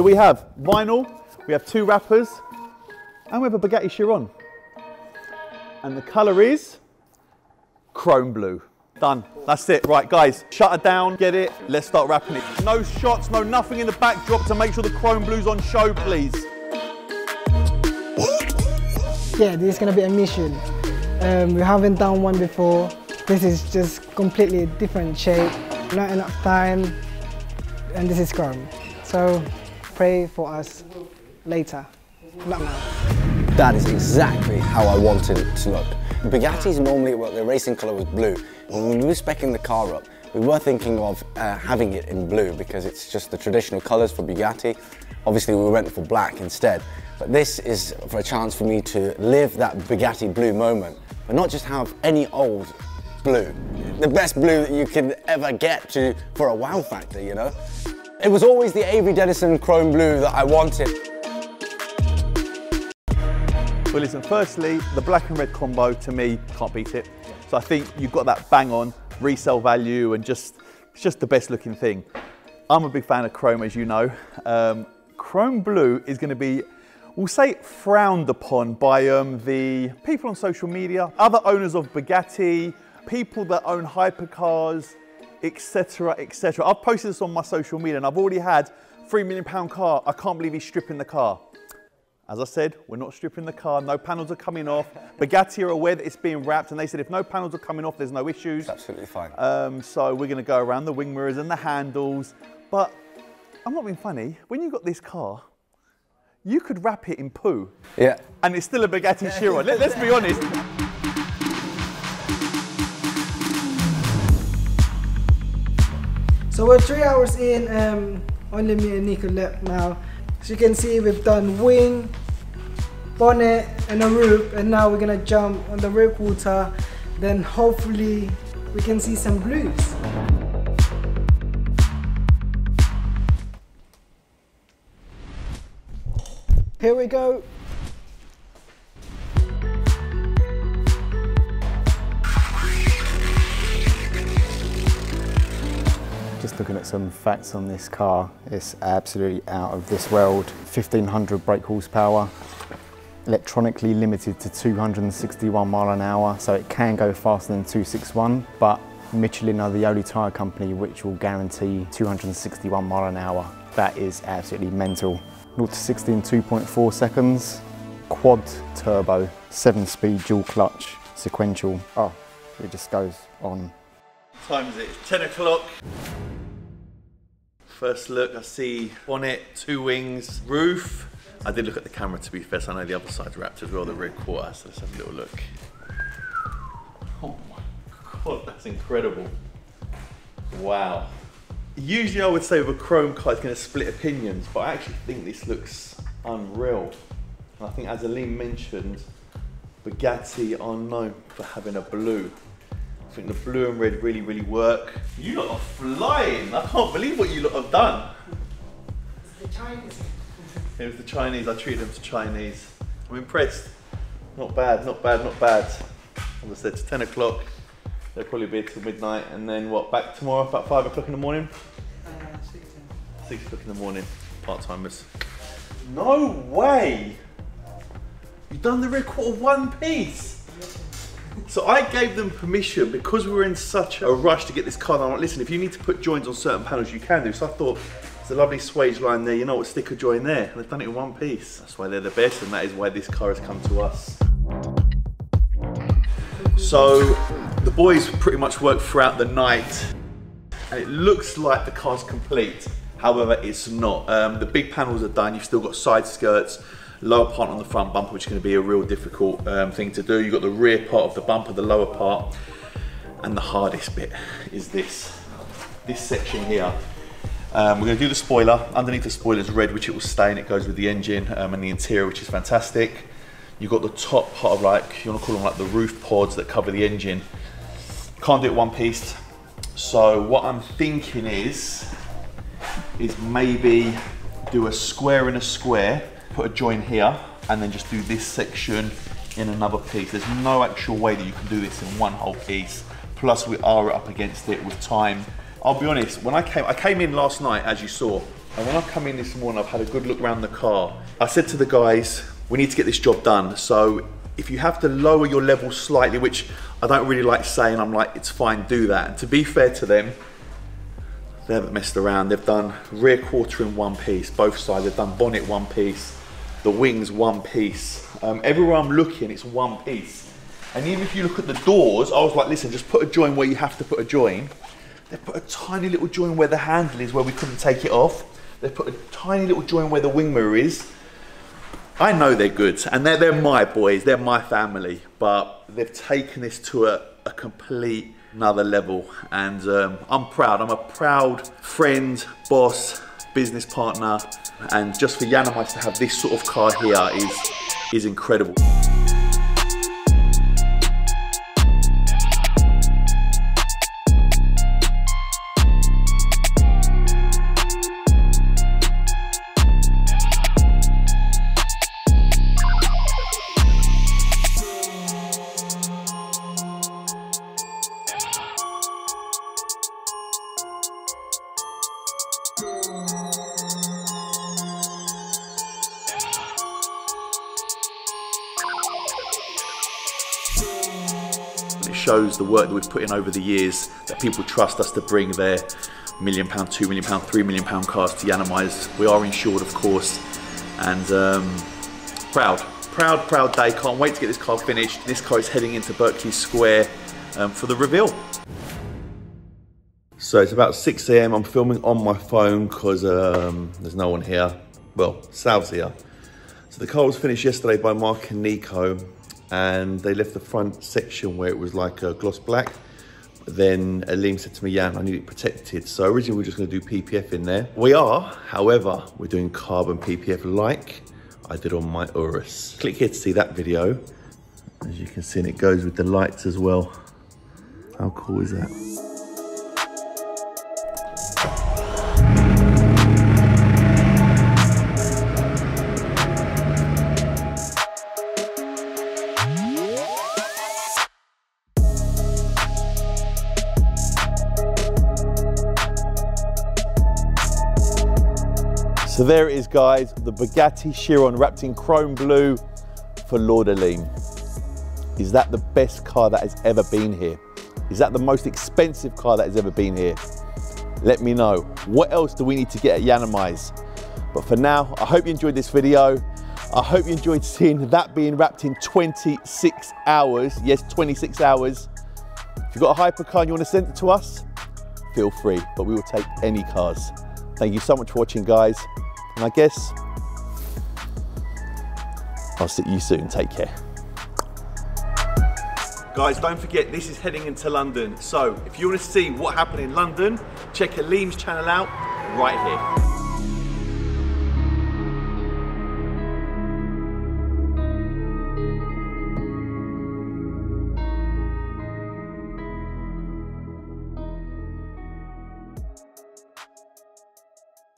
So we have vinyl, we have two wrappers, and we have a Bugatti Chiron. And the colour is Chrome Blue. Done, that's it. Right guys, shut her down, get it, let's start wrapping it. No shots, no nothing in the backdrop to make sure the Chrome Blue's on show, please. Yeah, this is gonna be a mission. We haven't done one before. This is just completely different shape, not enough time, and this is Chrome. So pray for us later, not now. That is exactly how I wanted it to look. Bugattis normally, well, their racing colour was blue. When we were speccing the car up, we were thinking of having it in blue because it's just the traditional colours for Bugatti. Obviously, we went for black instead. But this is for a chance for me to live that Bugatti blue moment, but not just have any old blue. The best blue that you can ever get to for a wow factor, you know? It was always the Avery Dennison Chrome Blue that I wanted. Well listen, firstly, the black and red combo, to me, can't beat it. Yeah. So I think you've got that bang on, resale value, and it's just the best looking thing. I'm a big fan of Chrome, as you know. Chrome Blue is gonna be, we'll say, frowned upon by the people on social media, other owners of Bugatti, people that own hypercars, etc, etc. I've posted this on my social media and I've already had £3 million car, I can't believe he's stripping the car. As I said, we're not stripping the car, no panels are coming off. Bugatti are aware that it's being wrapped and they said if no panels are coming off, there's no issues. It's absolutely fine. So we're gonna go around the wing mirrors and the handles, but I'm not being funny. When you got this car, you could wrap it in poo. Yeah. And it's still a Bugatti Chiron, let's be honest. So we're 3 hours in, only me and Nico left now. As you can see, we've done wing, bonnet, and a roof, and now we're gonna jump on the roof water, then hopefully we can see some blues. Here we go. Just looking at some facts on this car, it's absolutely out of this world. 1500 brake horsepower, electronically limited to 261 mile an hour, so it can go faster than 261, but Michelin are the only tyre company which will guarantee 261 mile an hour. That is absolutely mental. 0 to 60 in 2.4 seconds, quad turbo, 7-speed dual clutch, sequential. Oh, it just goes on. What time is it? It's 10 o'clock. First look, I see bonnet, two wings, roof. I did look at the camera to be fair, so I know the other side's wrapped as well, the rear quarter, so let's have a little look. Oh my God, that's incredible. Wow. Usually I would say with a chrome car it's gonna split opinions, but I actually think this looks unreal. And I think as Aleem mentioned, Bugatti are known for having a blue. I think the blue and red really, really work. You lot are flying. I can't believe what you lot have done. It's the Chinese. It was the Chinese. I treated them to Chinese. I'm impressed. Not bad, not bad, not bad. As I said, it's 10 o'clock. They'll probably be here till midnight. And then what, back tomorrow, about 5 o'clock in the morning? 6 o'clock in the morning, part-timers. No way. You've done the rear quarter one piece. So I gave them permission because we were in such a rush to get this car. And I'm like, listen, if you need to put joins on certain panels, you can do. So I thought, there's a lovely swage line there, you know what, stick a join there. And they've done it in one piece. That's why they're the best, and that is why this car has come to us. So the boys pretty much worked throughout the night. And it looks like the car's complete. However, it's not. The big panels are done. You've still got side skirts. Lower part on the front bumper, which is going to be a real difficult thing to do. You've got the rear part of the bumper, the lower part, and the hardest bit is this section here. We're going to do the spoiler. Underneath the spoiler is red, which it will stay, and it goes with the engine and the interior, which is fantastic. You've got the top part of, like, you want to call them like the roof pods that cover the engine. Can't do it one piece. So what I'm thinking is maybe do a square in a square, put a join here, and then just do this section in another piece. There's no actual way that you can do this in one whole piece. Plus we are up against it with time. I'll be honest, when I came in last night, as you saw, And when I've come in this morning, I've had a good look around the car. I said to the guys, we need to get this job done. So if you have to lower your level slightly, which I don't really like saying, I'm like, it's fine, do that. And to be fair to them, they haven't messed around. They've done rear quarter in one piece, both sides. They've done bonnet one piece, the wings one piece. Everywhere I'm looking, it's one piece. And even if you look at the doors, I was like, listen, just put a join where you have to put a join. They put a tiny little join where the handle is, where we couldn't take it off. They put a tiny little join where the wing mirror is. I know they're good, and they're my boys, they're my family, but they've taken this to a complete another level, and I'm proud. I'm a proud friend, boss, business partner, and just for Yiannimize to have this sort of car here is incredible. Shows the work that we've put in over the years, that people trust us to bring their £1 million, £2 million, £3 million cars to Yiannimize. We are insured, of course, and proud day. Can't wait to get this car finished. This car is heading into Berkeley Square for the reveal. So it's about 6 AM, I'm filming on my phone because there's no one here. Well, Sal's here. So the car was finished yesterday by Mark and Nico, and they left the front section where it was like a gloss black. But then Aleem said to me, Yann, I need it protected. So originally we were just gonna do PPF in there. We are, however, we're doing carbon PPF like I did on my Urus. Click here to see that video. As you can see, and it goes with the lights as well. How cool is that? So there it is, guys, the Bugatti Chiron wrapped in chrome blue for Lord Aleem. Is that the best car that has ever been here? Is that the most expensive car that has ever been here? Let me know. What else do we need to get at Yiannimize? But for now, I hope you enjoyed this video. I hope you enjoyed seeing that being wrapped in 26 hours. Yes, 26 hours. If you've got a hypercar and you want to send it to us, feel free, but we will take any cars. Thank you so much for watching, guys. And I guess I'll see you soon. Take care. Guys, don't forget, this is heading into London. So if you want to see what happened in London, check Aleem's channel out right here.